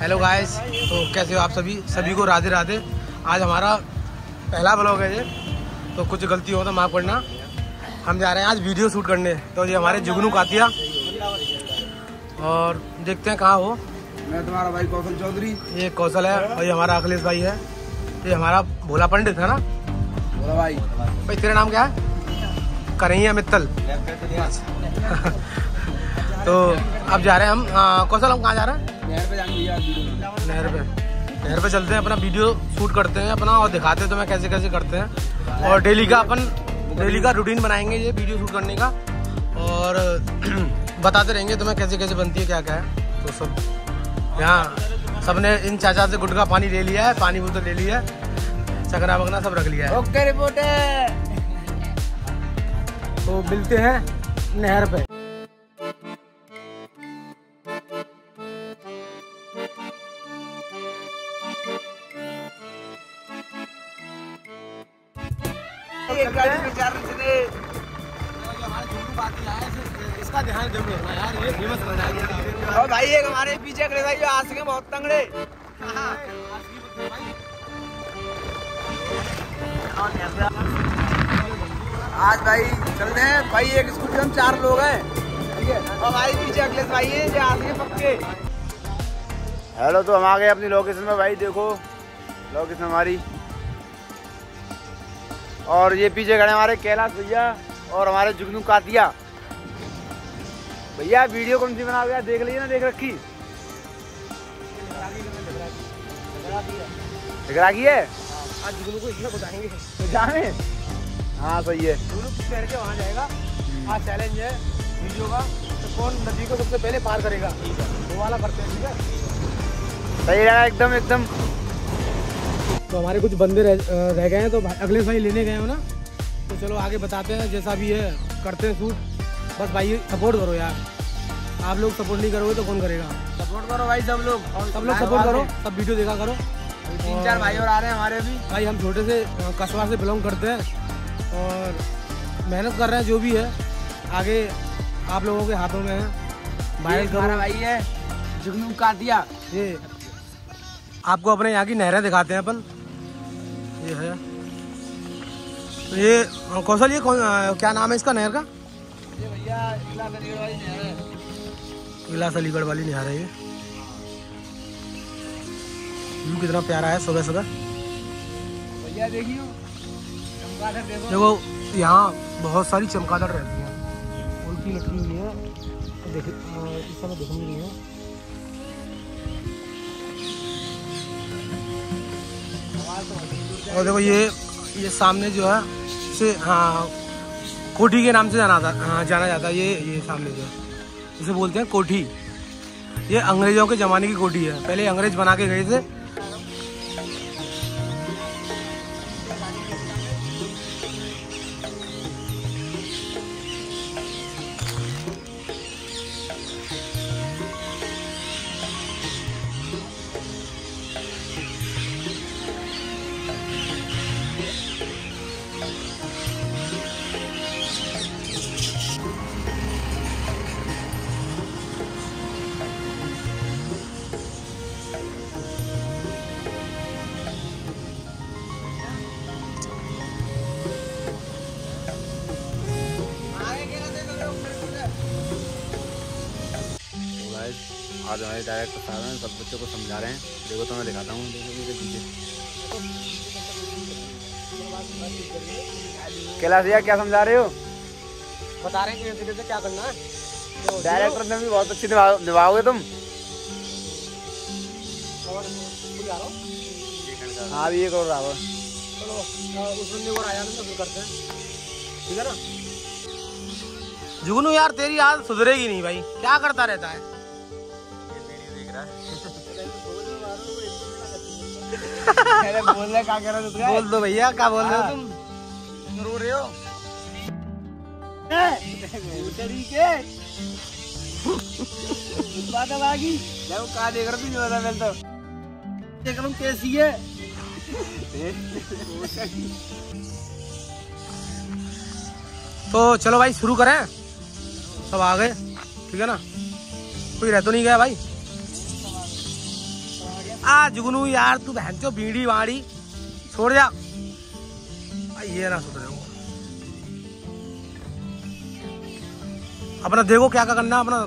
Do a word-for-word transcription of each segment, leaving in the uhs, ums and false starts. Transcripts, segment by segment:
Hello guys, तो कैसे हो आप सभी सभी को राधे राधे। आज हमारा पहला ब्लॉग है ये, तो कुछ गलती हो तो माफ़ करना। हम जा रहे हैं आज वीडियो शूट करने, तो ये हमारे जुगनू कातिया, और देखते हैं कहाँ हो। मैं तुम्हारा भाई कौशल चौधरी, ये कौशल है, और ये हमारा अखिलेश भाई है, ये हमारा भोला पंडित है ना। भोला भाई भाई तेरा नाम क्या है? करैया मित्तल। तो अब जा रहे हैं हम। कौशल, हम कहाँ जा रहे हैं? नहर पे जाएंगे यार, नहर पे नहर पे चलते हैं, अपना वीडियो शूट करते हैं अपना, और दिखाते हैं तुम्हें कैसे कैसे करते हैं, और डेली का अपन डेली का रूटीन बनाएंगे ये वीडियो शूट करने का, और बताते रहेंगे तुम्हें कैसे कैसे बनती है, क्या क्या है। तो सब यहाँ सबने इन चाचा से गुटखा पानी ले लिया है, पानी बोतल ले लिया है, चकना वगना सब रख लिया है। ओके रिपोर्टर, तो मिलते हैं नहर पे। इसका ध्यान जरूर रखना यार, ये फेमस बना है। और भाई एक हमारे पीछे खड़े भाई, आज के बहुत तंगड़े। आज भाई चल रहे हैं भाई, एक स्कूटी हम चार लोग हैं, ठीक है, और भाई पीछे अखिलेश भाई है, ये आज के पक्के। हेलो, तो हम आ गए अपनी लोकेशन में भाई, देखो लोकेशन हमारी, और ये पीछे खड़े हमारे कैलाश भैया और हमारे जुगनू कातिया भैया। वीडियो कौन सी बना हुआ देख लीजिए ना, देख रखी दिखरा की है। आज जुगनू को इसमें बताएंगे तो जाने। हाँ सही है, जुगनू किस पैर के वहाँ जाएगा, आज चैलेंज है वीडियो का, तो कौन नदी को सबसे पहले पार करेगा, वो वाला करते हैं, ठीक है। सही रहेगा एकदम एकदम। तो हमारे कुछ बंदे रह, रह गए हैं, तो अगले भाई लेने गए हो ना, तो चलो आगे बताते हैं, जैसा भी है करते हैं शूट। बस भाई सपोर्ट करो यार, आप लोग सपोर्ट नहीं करोगे तो कौन करेगा? सपोर्ट करो भाई सब लोग, सब लोग सपोर्ट करो, सब वीडियो देखा करो। तीन चार भाई और आ रहे हैं हमारे भी भाई, हम छोटे से कस्बा से बिलोंग करते हैं, और मेहनत कर रहे हैं, जो भी है आगे आप लोगों के हाथों में है। भाई हमारा भाई है जुगनू कातिया, ये आपको अपने यहाँ की नहरें दिखाते हैं अपन। ये है ये कौशल, ये कौन, क्या नाम है इसका नहर का? ये भैया इलास अलीगढ़ वाली नहर है। ये व्यू कितना प्यारा है सुबह सुबह भैया, देखियो चमकागढ़ देखो। देखो यहाँ बहुत सारी चमकागढ़ रहती है, उनकी लकड़ी हुई है, देख इस समय दिख नहीं है। और देखो ये ये सामने जो है इसे, हाँ, कोठी के नाम से जाना था, हाँ, जाना जाता है। ये ये सामने जो है इसे बोलते हैं कोठी, ये अंग्रेजों के ज़माने की कोठी है, पहले अंग्रेज बना के गए थे। आज हमारे डायरेक्ट बता रहे हैं, सब बच्चों को समझा रहे हैं, देखो तो मैं दिखाता हूँ, देखो मेरे पीछे। कैलाश भैया क्या समझा रहे हो? बता रहे हैं कि क्या करना है। तो डायरेक्टर ने भी बहुत अच्छी निभाओगे तुम। हाँ भी ये करो राव, चलो उस बंदे को आया ना, फिर करते हैं, ठीक है ना। जुगनू यार तेरी आदत सुधरेगी नहीं भाई, क्या करता रहता है। बोल रहे क्या कर रहे हो? बोल दो भैया, क्या बोल रहे हो तुम? रो रहे हो के? बात क्या देख रहे हो? देख रहा हूँ कैसी है। तो चलो भाई शुरू करें, सब आ गए, ठीक है ना, कोई रह तो नहीं गया भाई। आ जुगनू यार तू बहन चो बीड़ी वाड़ी छोड़ जा, ये ना सुधरे अपना, देखो क्या क्या करना अपना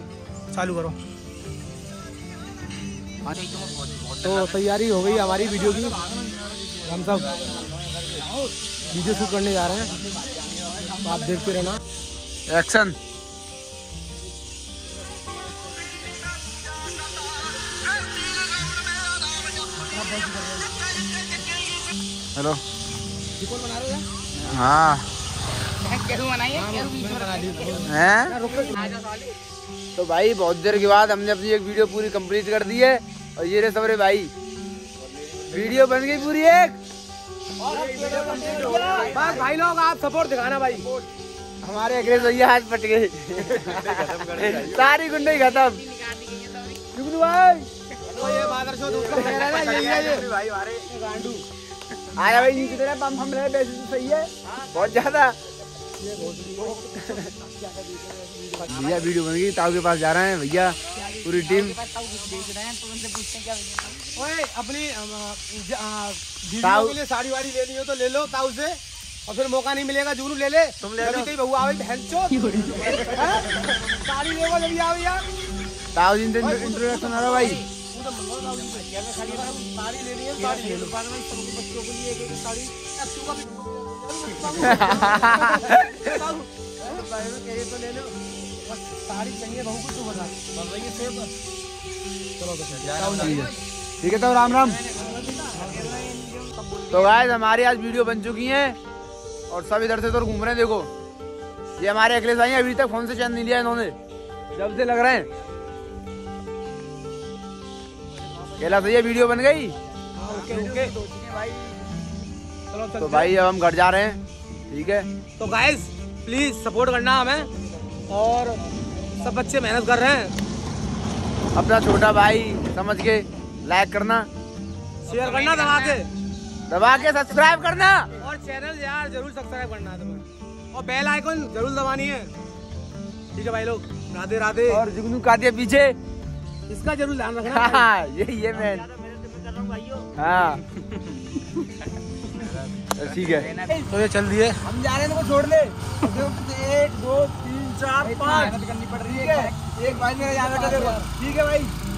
चालू करो। तो तैयारी हो गई हमारी वीडियो की, हम सब वीडियो शूट करने जा रहे हैं, आप देखते रहना। एक्शन। हेलो बना रहे हो? हाँ हैं। तो भाई बहुत देर के बाद हमने अपनी एक वीडियो पूरी कंप्लीट कर दी है, और ये रे सबरे भाई वीडियो बन गई पूरी एक। बस भाई लोग आप सपोर्ट दिखाना भाई, हमारे अखिलेश भैया हाथ पट गए, सारी गुंडे खत्म भाई। तो ये आया भाई नीचे तेरा पम्प हम रहे वैसे सही है बहुत ज्यादा। भैया वीडियो बन गई, ताऊ के पास जा रहे हैं भैया पूरी टीम। ओए अपनी वीडियो के लिए साड़ी वाड़ी लेनी हो तो ले लो ताऊ से, और फिर मौका नहीं मिलेगा जुनू ले ले तुम ले लो। कहीं बहू आवे बहन चो साड़ी लेगा जब आओ यार। ताऊ जी इंटरव्यू सुना रहा भाई, तो साड़ी ले लिए, साड़ी ले लो बच्चों के लिए एक साड़ी। तो ले लो बस साड़ी चाहिए बहू को, तो बता चलो ठीक है। तो राम राम। तो गाइस हमारी आज वीडियो बन चुकी है, और सब इधर से तो घूम रहे हैं। देखो ये हमारे अखिलेश भाई अभी तक फोन से चैन नहीं लिया इन्होंने, जब से लग रहे हैं केला। तो ये वीडियो बन गई ओके ओके। तो भाई अब हम घर जा रहे हैं ठीक है। तो गाइस प्लीज सपोर्ट करना हमें, और सब बच्चे मेहनत कर रहे हैं, अपना छोटा भाई समझ के लाइक करना, शेयर करना, दबा के दबा के सब्सक्राइब करना, और चैनल यार जरूर सब्सक्राइब करना तुम्हें, और बेल आइकन जरूर दबानी है ठीक है भाई लोग। राधे राधे। और जुगनू का दिया पीछे, इसका जरूर ध्यान रखना। हाँ ये ये मैं हाँ ठीक है। तो ये चल रही है, हम जा रहे हैं तो छोड़ ले। एक दो तीन चार पाँच करनी पड़ रही है, एक भाई मेरा याद रखा ठीक है भाई।